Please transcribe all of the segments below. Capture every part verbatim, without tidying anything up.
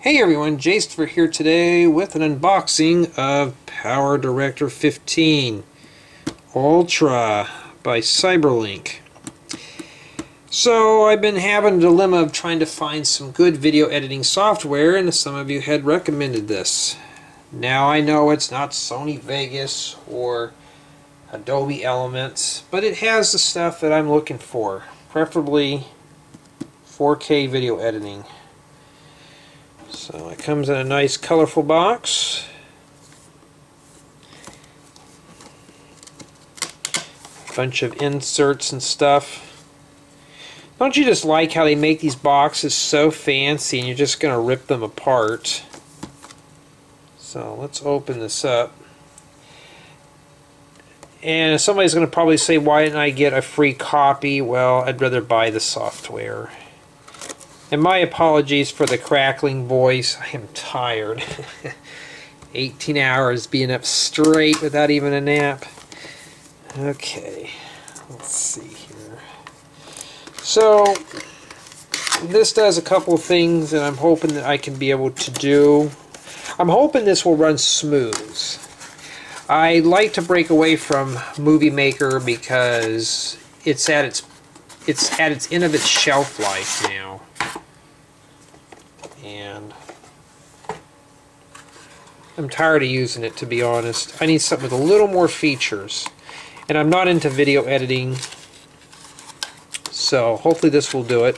Hey everyone, Jaystepher here today with an unboxing of PowerDirector fifteen Ultra by CyberLink. So I've been having a dilemma of trying to find some good video editing software, and some of you had recommended this. Now I know it's not Sony Vegas or Adobe Elements, but it has the stuff that I'm looking for, preferably four K video editing. So it comes in a nice colorful box. Bunch of inserts and stuff. Don't you just like how they make these boxes so fancy and you're just going to rip them apart? So let's open this up. And somebody's going to probably say, why didn't I get a free copy? Well, I'd rather buy the software. And my apologies for the crackling voice. I am tired. eighteen hours being up straight without even a nap. Okay, let's see here. So, this does a couple of things that I'm hoping that I can be able to do. I'm hoping this will run smooth. I like to break away from Movie Maker because it's at its, it's at its end of its shelf life now. And I'm tired of using it, to be honest. I need something with a little more features, and I'm not into video editing, so hopefully this will do it.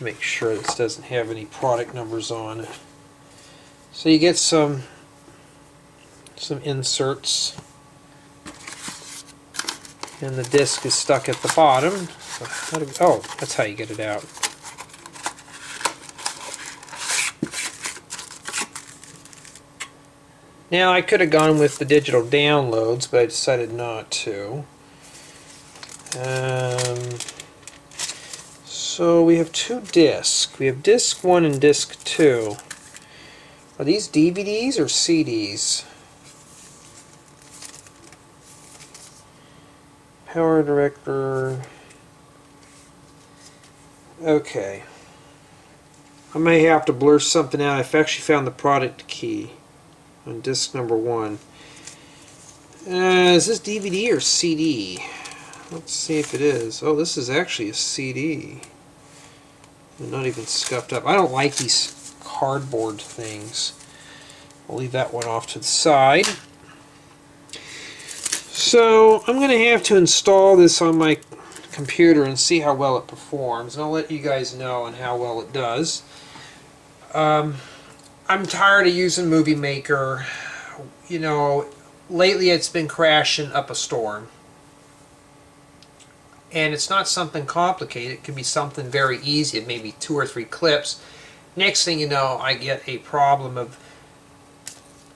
Make sure this doesn't have any product numbers on it. So you get some some inserts, and the disc is stuck at the bottom. So how do we, oh, that's how you get it out. Now, I could have gone with the digital downloads, but I decided not to. Um, so we have two discs. We have disc one and disc two. Are these D V Ds or C Ds? PowerDirector. Okay. I may have to blur something out. I've actually found the product key on disc number one. Uh, is this D V D or C D? Let's see if it is. Oh, this is actually a C D. They're not even scuffed up. I don't like these cardboard things. I'll leave that one off to the side. So I'm going to have to install this on my computer and see how well it performs. And I'll let you guys know on how well it does. Um, I'm tired of using Movie Maker. You know, lately it's been crashing up a storm. And it's not something complicated. It can be something very easy, maybe two or three clips. Next thing you know, I get a problem of,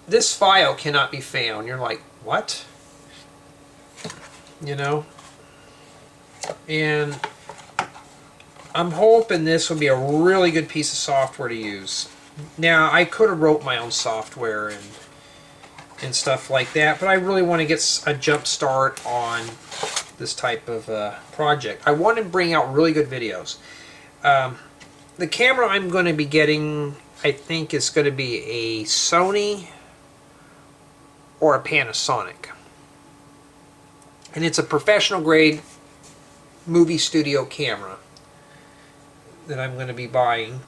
this file cannot be found. You're like, what? You know? And I'm hoping this will be a really good piece of software to use. Now, I could have wrote my own software and and stuff like that, but I really want to get a jump start on this type of uh, project. I want to bring out really good videos. Um, the camera I'm going to be getting, I think, is going to be a Sony or a Panasonic. And it's a professional-grade movie studio camera that I'm going to be buying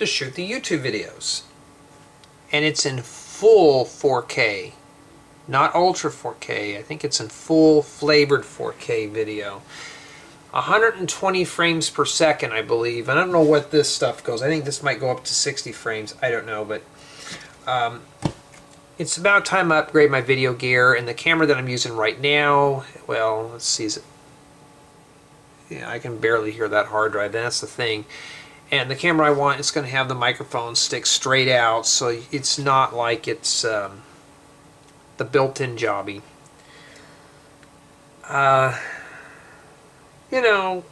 to shoot the YouTube videos, and it's in full four K, not ultra four K. I think it's in full flavored four K video, one hundred twenty frames per second, I believe. I don't know what this stuff goes. I think this might go up to sixty frames. I don't know, but um, it's about time I upgrade my video gear. And the camera that I'm using right now, well, let's see. Is it? Yeah, I can barely hear that hard drive. That's the thing. And the camera I want, it's going to have the microphone stick straight out, so it's not like it's um, the built-in jobby. Uh, you know,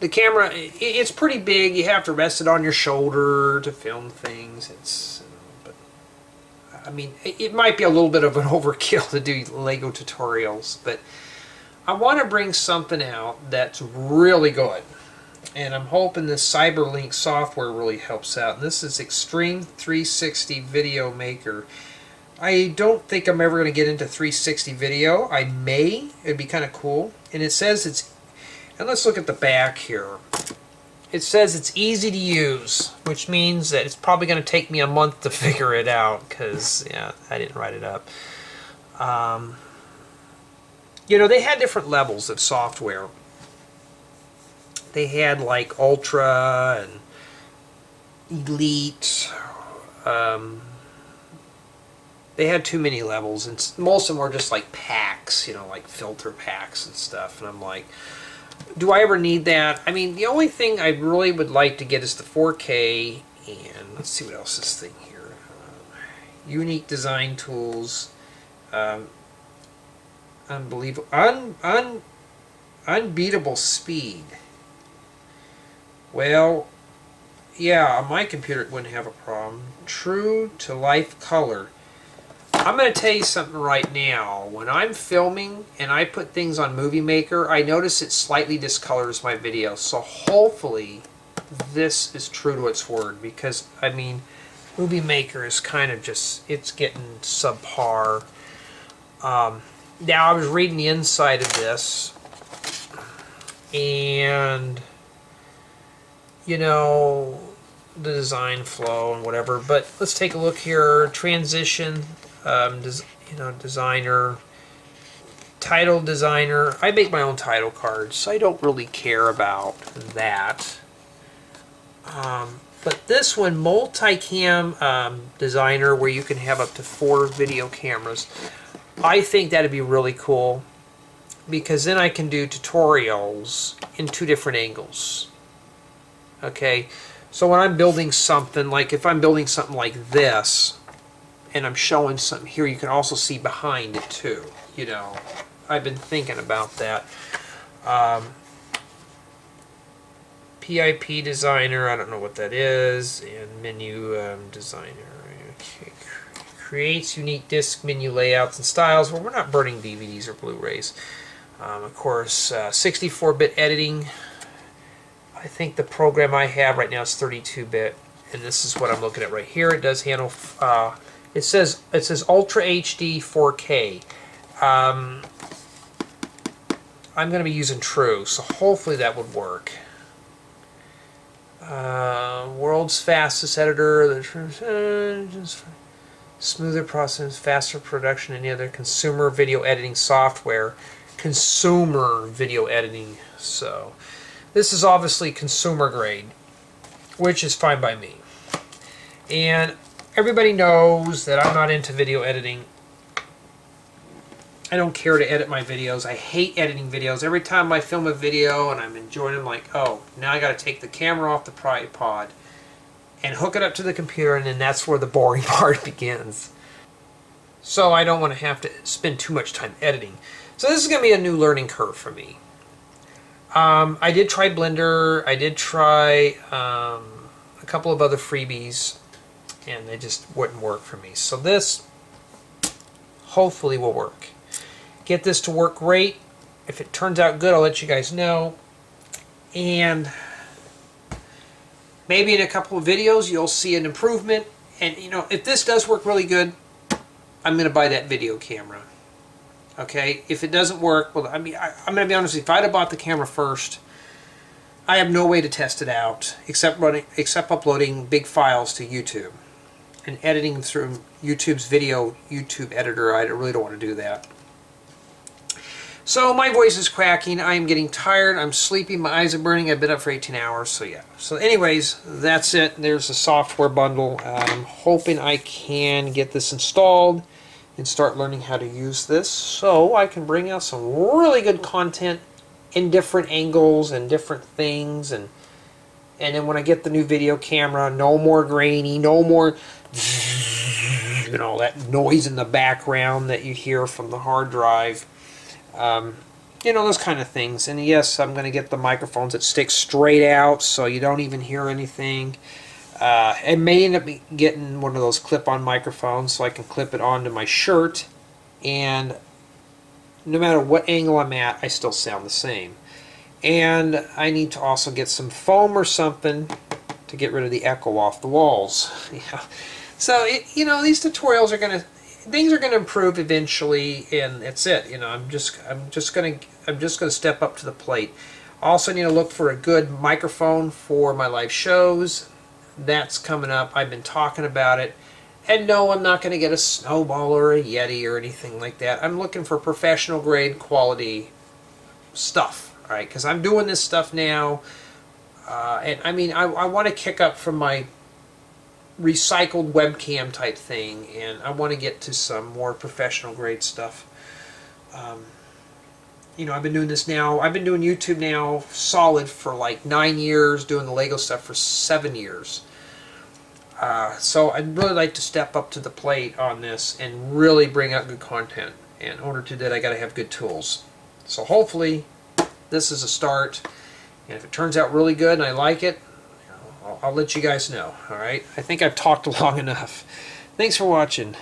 the camera, it, it's pretty big. You have to rest it on your shoulder to film things. It's, but I mean, it, it might be a little bit of an overkill to do Lego tutorials, but I want to bring something out that's really good. And I'm hoping this CyberLink software really helps out. And this is Extreme three sixty Video Maker. I don't think I'm ever going to get into three sixty video. I may. It'd be kind of cool. And it says it's... And let's look at the back here. It says it's easy to use, which means that it's probably going to take me a month to figure it out, because, yeah, I didn't write it up. Um, you know, they had different levels of software. They had like Ultra and Elite. Um, they had too many levels, and most of them were just like packs, you know, like filter packs and stuff. And I'm like, do I ever need that? I mean, the only thing I really would like to get is the four K. And let's see what else this thing here. Uh, unique design tools. Um, unbelievable. Un, un, unbeatable speed. Well, yeah, on my computer it wouldn't have a problem. True to life color. I'm going to tell you something right now. When I'm filming and I put things on Movie Maker, I notice it slightly discolors my video. So hopefully this is true to its word, because, I mean, Movie Maker is kind of just, it's getting subpar. Um, now, I was reading the inside of this, and, you know, the design flow and whatever, but let's take a look here. Transition. Um, des you know, designer, title designer. I make my own title cards, so I don't really care about that. Um, but this one, multi-cam um, designer, where you can have up to four video cameras. I think that'd be really cool, because then I can do tutorials in two different angles. Okay, so when I'm building something, like if I'm building something like this, and I'm showing something here, you can also see behind it too. You know, I've been thinking about that. Um, P I P Designer, I don't know what that is, and Menu um, Designer. Okay. Creates unique disc menu layouts and styles. Well, we're not burning D V Ds or Blu-rays. Um, of course, sixty-four bit editing. I think the program I have right now is thirty-two bit, and this is what I'm looking at right here. It does handle... Uh, It says it says Ultra H D four K. Um, I'm going to be using True, so hopefully that would work. Uh, world's fastest editor, the uh, just smoother process, faster production, any other consumer video editing software. Consumer video editing. So this is obviously consumer grade, which is fine by me. And everybody knows that I'm not into video editing. I don't care to edit my videos. I hate editing videos. Every time I film a video and I'm enjoying it, I'm like, oh, now I got to take the camera off the tripod and hook it up to the computer, and then that's where the boring part begins. So I don't want to have to spend too much time editing. So this is going to be a new learning curve for me. Um, I did try Blender. I did try um, a couple of other freebies, and they just wouldn't work for me. So this hopefully will work. Get this to work great. If it turns out good, I'll let you guys know. And maybe in a couple of videos you'll see an improvement. And you know, if this does work really good, I'm going to buy that video camera. Okay? If it doesn't work, well, I mean, I, I'm going to be honest with you, if I'd have bought the camera first, I have no way to test it out except running, except uploading big files to YouTube and editing through YouTube's video YouTube editor. I really don't want to do that. So my voice is cracking. I am getting tired. I'm sleepy. My eyes are burning. I've been up for eighteen hours. So yeah. So anyways, that's it. There's the software bundle. I'm hoping I can get this installed and start learning how to use this, so I can bring out some really good content in different angles and different things, and and then when I get the new video camera, no more grainy, no more, you know, that noise in the background that you hear from the hard drive, um, you know, those kind of things. And yes, I'm going to get the microphones that stick straight out, so you don't even hear anything. Uh, I may end up getting one of those clip-on microphones, so I can clip it onto my shirt, and no matter what angle I'm at, I still sound the same. And I need to also get some foam or something to get rid of the echo off the walls. Yeah. So, it, you know, these tutorials are going to, things are going to improve eventually, and that's it. You know, I'm just, I'm just going to, I'm just going to step up to the plate. Also need to look for a good microphone for my live shows. That's coming up. I've been talking about it. And no, I'm not going to get a Snowball or a Yeti or anything like that. I'm looking for professional grade quality stuff, all right? Because I'm doing this stuff now. Uh, and I mean, I, I want to kick up from my recycled webcam type thing, and I want to get to some more professional grade stuff. Um, you know, I've been doing this now. I've been doing YouTube now solid for like nine years, doing the Lego stuff for seven years. Uh, so I'd really like to step up to the plate on this and really bring out good content. And in order to do that, I got to have good tools. So hopefully this is a start. And if it turns out really good and I like it, I'll, I'll let you guys know. All right. I think I've talked long enough. Thanks for watching.